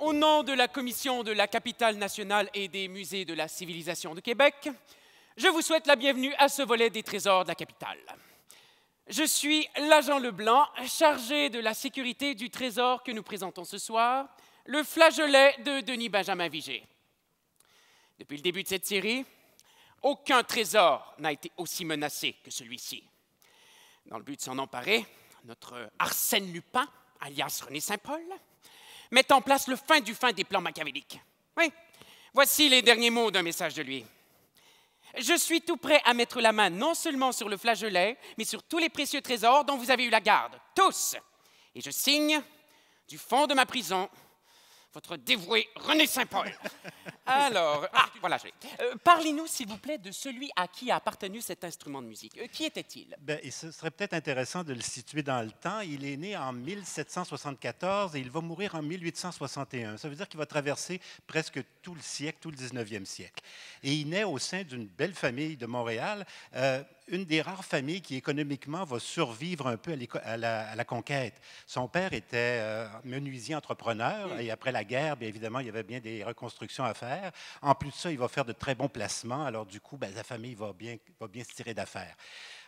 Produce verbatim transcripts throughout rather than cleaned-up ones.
Au nom de la Commission de la Capitale nationale et des Musées de la Civilisation de Québec, je vous souhaite la bienvenue à ce volet des trésors de la capitale. Je suis l'agent Leblanc, chargé de la sécurité du trésor que nous présentons ce soir, le flageolet de Denis-Benjamin Viger. Depuis le début de cette série, aucun trésor n'a été aussi menacé que celui-ci. Dans le but de s'en emparer, notre Arsène Lupin, alias René Saint-Paul, met en place le fin du fin des plans machiavéliques. Oui, voici les derniers mots d'un message de lui. Je suis tout prêt à mettre la main non seulement sur le flageolet, mais sur tous les précieux trésors dont vous avez eu la garde, tous. Et je signe, du fond de ma prison, votre dévoué René Saint-Paul. Alors, ah, voilà, je l'ai. Euh, Parlez-nous, s'il vous plaît, de celui à qui a appartenu cet instrument de musique. Euh, qui était-il? Bien, et ce serait peut-être intéressant de le situer dans le temps. Il est né en mille sept cent soixante-quatorze et il va mourir en mille huit cent soixante et un. Ça veut dire qu'il va traverser presque tout le siècle, tout le dix-neuvième siècle. Et il naît au sein d'une belle famille de Montréal, euh, une des rares familles qui, économiquement, va survivre un peu à, à, la, à la conquête. Son père était euh, menuisier entrepreneur, et après la guerre, bien évidemment, il y avait bien des reconstructions à faire. En plus de ça, il va faire de très bons placements, alors du coup, bien, la famille va bien, va bien se tirer d'affaires.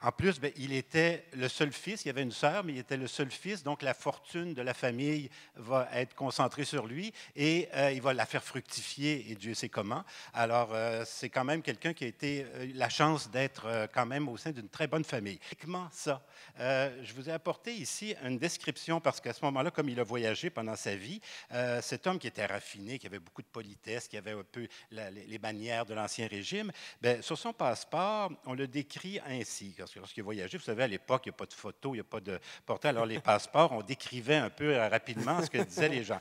En plus, bien, il était le seul fils, il y avait une sœur, mais il était le seul fils, donc la fortune de la famille va être concentrée sur lui et euh, il va la faire fructifier, et Dieu sait comment. Alors, euh, c'est quand même quelqu'un qui a été euh, la chance d'être euh, quand même au sein d'une très bonne famille. Comment ça? Euh, je vous ai apporté ici une description, parce qu'à ce moment-là, comme il a voyagé pendant sa vie, euh, cet homme qui était raffiné, qui avait beaucoup de politesse, qui avait un peu la, les, les manières de l'Ancien Régime, bien, sur son passeport, on le décrit ainsi. Lorsqu'il voyageait, vous savez, à l'époque, il n'y a pas de photos, il n'y a pas de portrait. Alors, les passeports, on décrivait un peu rapidement ce que disaient les gens.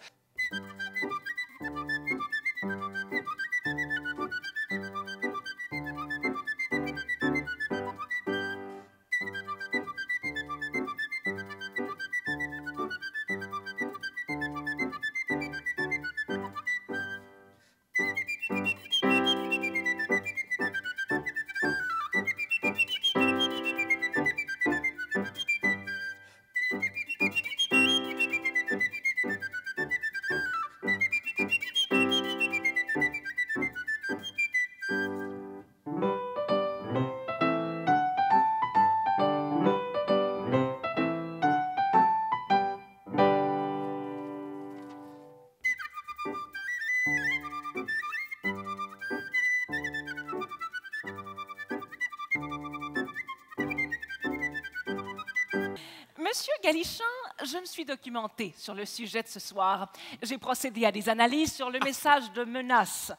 Monsieur Gallichan, je me suis documentée sur le sujet de ce soir. J'ai procédé à des analyses sur le message de menace.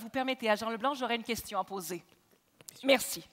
Vous permettez à Jean Leblanc, j'aurais une question à poser. Merci.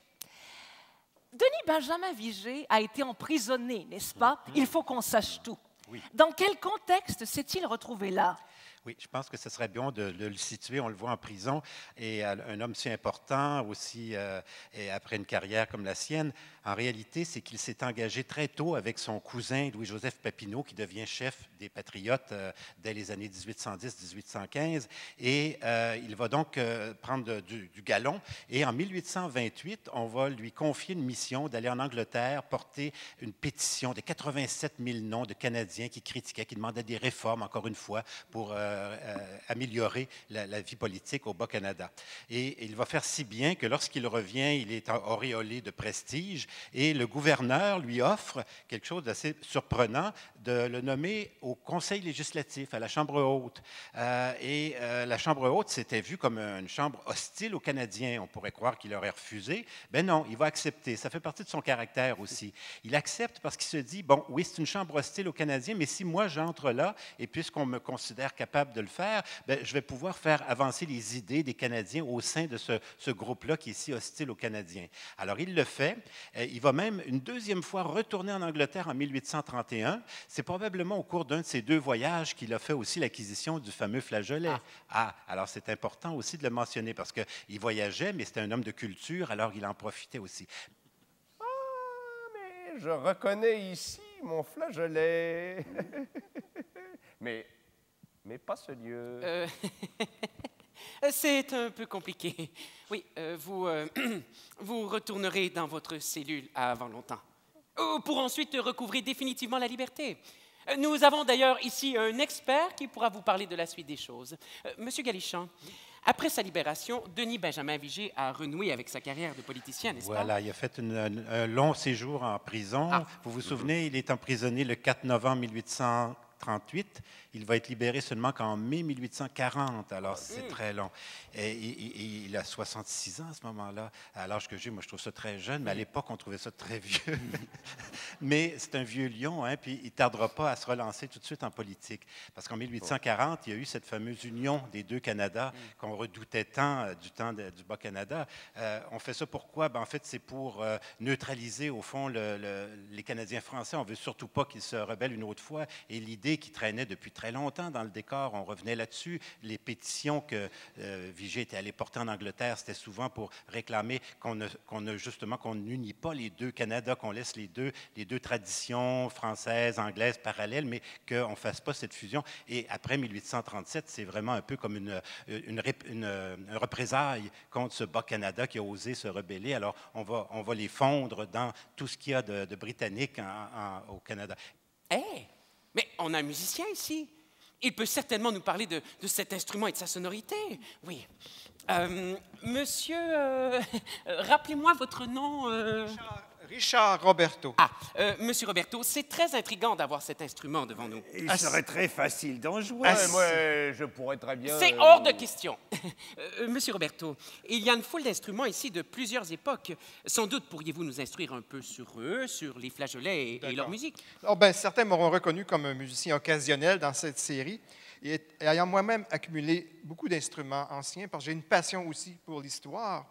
Denis-Benjamin Viger a été emprisonné, n'est-ce pas? Il faut qu'on sache tout. Oui. Dans quel contexte s'est-il retrouvé là? Oui, je pense que ce serait bien de, de le situer. On le voit en prison, et un homme si important aussi, euh, et après une carrière comme la sienne, en réalité, c'est qu'il s'est engagé très tôt avec son cousin Louis-Joseph Papineau, qui devient chef des Patriotes euh, dès les années mille huit cent dix mille huit cent quinze, et euh, il va donc euh, prendre de, du, du galon, et en mille huit cent vingt-huit, on va lui confier une mission d'aller en Angleterre porter une pétition de quatre-vingt-sept mille noms de Canadiens qui critiquaient, qui demandaient des réformes, encore une fois, pour... Euh, Euh, euh, améliorer la, la vie politique au Bas-Canada. Et, et il va faire si bien que lorsqu'il revient, il est auréolé de prestige, et le gouverneur lui offre quelque chose d'assez surprenant, de le nommer au Conseil législatif, à la Chambre haute. Euh, et euh, la Chambre haute s'était vue comme une chambre hostile aux Canadiens. On pourrait croire qu'il aurait refusé. Ben non, il va accepter. Ça fait partie de son caractère aussi. Il accepte parce qu'il se dit, bon, oui, c'est une chambre hostile aux Canadiens, mais si moi j'entre là, et puisqu'on me considère capable de le faire, bien, je vais pouvoir faire avancer les idées des Canadiens au sein de ce, ce groupe-là qui est si hostile aux Canadiens. Alors, il le fait. Il va même une deuxième fois retourner en Angleterre en mille huit cent trente et un. C'est probablement au cours d'un de ces deux voyages qu'il a fait aussi l'acquisition du fameux flageolet. Ah, ah alors c'est important aussi de le mentionner parce qu'il voyageait, mais c'était un homme de culture, alors il en profitait aussi. Ah, mais je reconnais ici mon flageolet. mais... Mais pas ce lieu. Euh, C'est un peu compliqué. Oui, euh, vous, euh, vous retournerez dans votre cellule avant longtemps, pour ensuite recouvrer définitivement la liberté. Nous avons d'ailleurs ici un expert qui pourra vous parler de la suite des choses. Monsieur Gallichan, après sa libération, Denis-Benjamin Viger a renoué avec sa carrière de politicien, n'est-ce voilà, pas? Voilà, il a fait une, un, un long séjour en prison. Ah. Vous vous souvenez, il est emprisonné le quatre novembre mille huit cent trente-huit. Il va être libéré seulement qu'en mai mille huit cent quarante, alors c'est mmh. très long. Et, et, et il a soixante-six ans à ce moment-là, à l'âge que j'ai. Moi, je trouve ça très jeune, mais à l'époque, on trouvait ça très vieux. Mais c'est un vieux lion, hein, puis il ne tardera pas à se relancer tout de suite en politique. Parce qu'en mille huit cent quarante, il y a eu cette fameuse union des deux Canadas mmh. qu'on redoutait tant du temps de, du Bas-Canada. Euh, on fait ça pourquoi? Ben, en fait, c'est pour euh, neutraliser, au fond, le, le, les Canadiens français. On ne veut surtout pas qu'ils se rebellent une autre fois. Et l'idée qui traînait depuis très longtemps dans le décor, on revenait là-dessus. Les pétitions que euh, Viger était allé porter en Angleterre, c'était souvent pour réclamer qu'on ne, qu'on ne, justement, qu'on n'unit pas les deux Canada, qu'on laisse les deux, les deux traditions françaises, anglaises, parallèles, mais qu'on ne fasse pas cette fusion. Et après mille huit cent trente-sept, c'est vraiment un peu comme une, une, une, une représaille contre ce Bas-Canada qui a osé se rebeller. Alors, on va, on va les fondre dans tout ce qu'il y a de, de britannique en, en, au Canada. Hey! Mais on a un musicien ici. Il peut certainement nous parler de, de cet instrument et de sa sonorité. Oui. Euh, monsieur, euh, rappelez-moi votre nom. Euh... Richard, Richard Roberto. Ah, euh, monsieur Roberto, c'est très intriguant d'avoir cet instrument devant nous. Il Assis. serait très facile d'en jouer. Ouais, moi, je pourrais très bien... C'est euh... hors de question. euh, monsieur Roberto, il y a une foule d'instruments ici de plusieurs époques. Sans doute pourriez-vous nous instruire un peu sur eux, sur les flageolets et, et leur musique? Alors, ben, certains m'auront reconnu comme un musicien occasionnel dans cette série. Et ayant moi-même accumulé beaucoup d'instruments anciens, parce que j'ai une passion aussi pour l'histoire,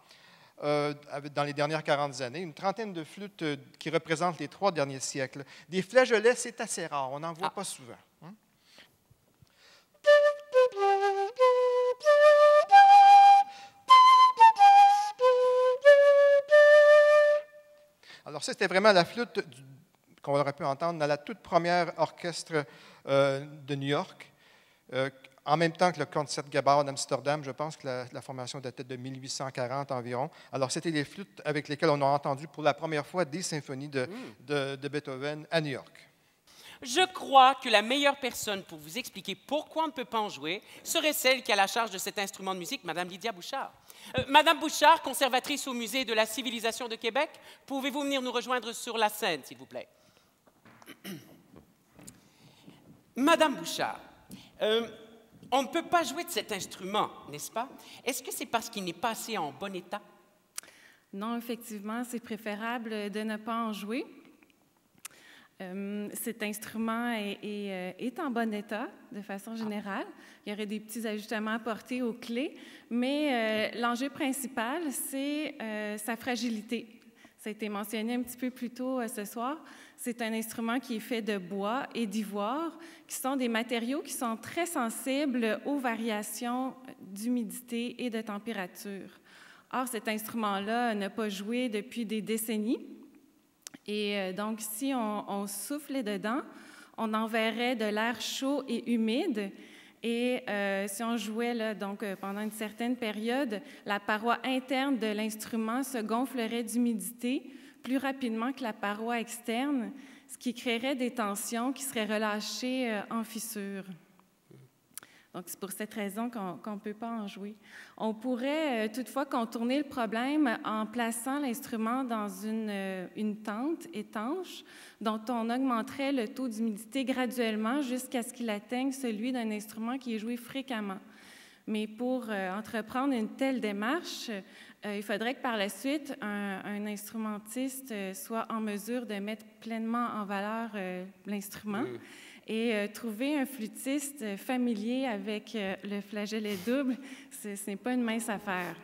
euh, dans les dernières quarante années, une trentaine de flûtes qui représentent les trois derniers siècles. Des flageolets, c'est assez rare, on n'en voit ah. pas souvent. Hein? Alors ça, c'était vraiment la flûte qu'on aurait pu entendre dans la toute première orchestre euh, de New York. Euh, en même temps que le Concertgebouw d'Amsterdam, je pense que la, la formation datait de mille huit cent quarante environ. Alors, c'était les flûtes avec lesquelles on a entendu pour la première fois des symphonies de, mmh. de, de Beethoven à New York. Je crois que la meilleure personne pour vous expliquer pourquoi on ne peut pas en jouer serait celle qui a la charge de cet instrument de musique, Madame Lydia Bouchard. Euh, Madame Bouchard, conservatrice au Musée de la Civilisation de Québec, pouvez-vous venir nous rejoindre sur la scène, s'il vous plaît? Madame Bouchard, Euh, on ne peut pas jouer de cet instrument, n'est-ce pas? Est-ce que c'est parce qu'il n'est pas assez en bon état? Non, effectivement, c'est préférable de ne pas en jouer. Euh, cet instrument est, est, est en bon état, de façon générale. Il y aurait des petits ajustements apportés aux clés, mais euh, l'enjeu principal, c'est euh, sa fragilité. Ça a été mentionné un petit peu plus tôt euh, ce soir. C'est un instrument qui est fait de bois et d'ivoire, qui sont des matériaux qui sont très sensibles aux variations d'humidité et de température. Or, cet instrument-là n'a pas joué depuis des décennies. Et euh, donc, si on, on soufflait dedans, on enverrait de l'air chaud et humide. Et euh, si on jouait là, donc, euh, pendant une certaine période, la paroi interne de l'instrument se gonflerait d'humidité plus rapidement que la paroi externe, ce qui créerait des tensions qui seraient relâchées euh, en fissure. Donc, c'est pour cette raison qu'on qu'on ne peut pas en jouer. On pourrait euh, toutefois contourner le problème en plaçant l'instrument dans une, euh, une tente étanche dont on augmenterait le taux d'humidité graduellement jusqu'à ce qu'il atteigne celui d'un instrument qui est joué fréquemment. Mais pour euh, entreprendre une telle démarche, euh, il faudrait que par la suite, un, un instrumentiste euh, soit en mesure de mettre pleinement en valeur euh, l'instrument. Mmh. Et euh, trouver un flûtiste euh, familier avec euh, le flageolet double, ce, ce n'est pas une mince affaire.